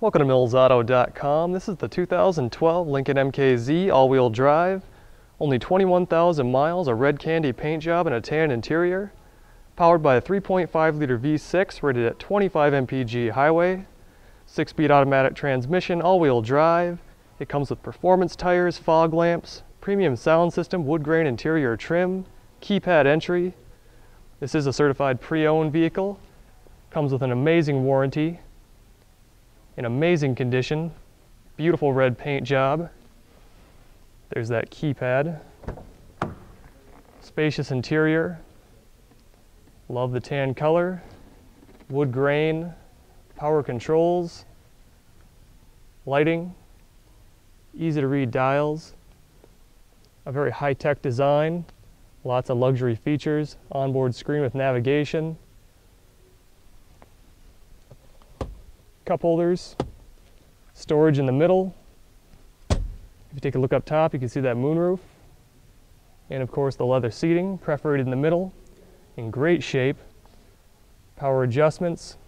Welcome to millsauto.com. This is the 2012 Lincoln MKZ all-wheel drive. Only 21,000 miles, a red candy paint job, and a tan interior. Powered by a 3.5-liter V6 rated at 25 mpg highway. 6-speed automatic transmission, all-wheel drive. It comes with performance tires, fog lamps, premium sound system, wood grain interior trim, keypad entry. This is a certified pre-owned vehicle. Comes with an amazing warranty. In amazing condition, beautiful red paint job. There's that keypad. Spacious interior. Love the tan color. Wood grain. Power controls. Lighting. Easy to read dials. A very high-tech design. Lots of luxury features. Onboard screen with navigation. Cup holders, storage in the middle. If you take a look up top, you can see that moonroof. And of course the leather seating, perforated in the middle, in great shape. Power adjustments.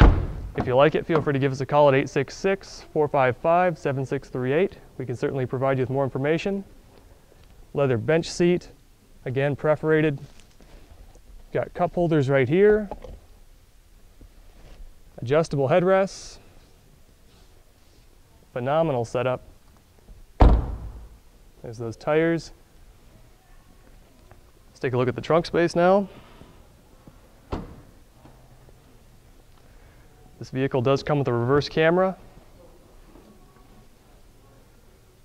If you like it, feel free to give us a call at 866-455-7638. We can certainly provide you with more information. Leather bench seat, again perforated. Got cup holders right here. Adjustable headrests, phenomenal setup. There's those tires. Let's take a look at the trunk space now. This vehicle does come with a reverse camera.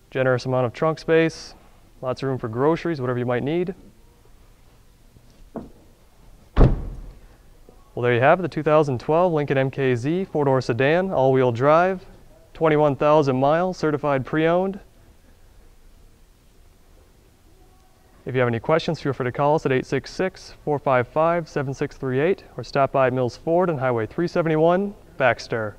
Generous amount of trunk space, lots of room for groceries, whatever you might need. Well, there you have it, the 2012 Lincoln MKZ 4-door sedan, all-wheel drive, 21,000 miles, certified pre-owned. If you have any questions, feel free to call us at 866-455-7638 or stop by Mills Ford on Highway 371, Baxter.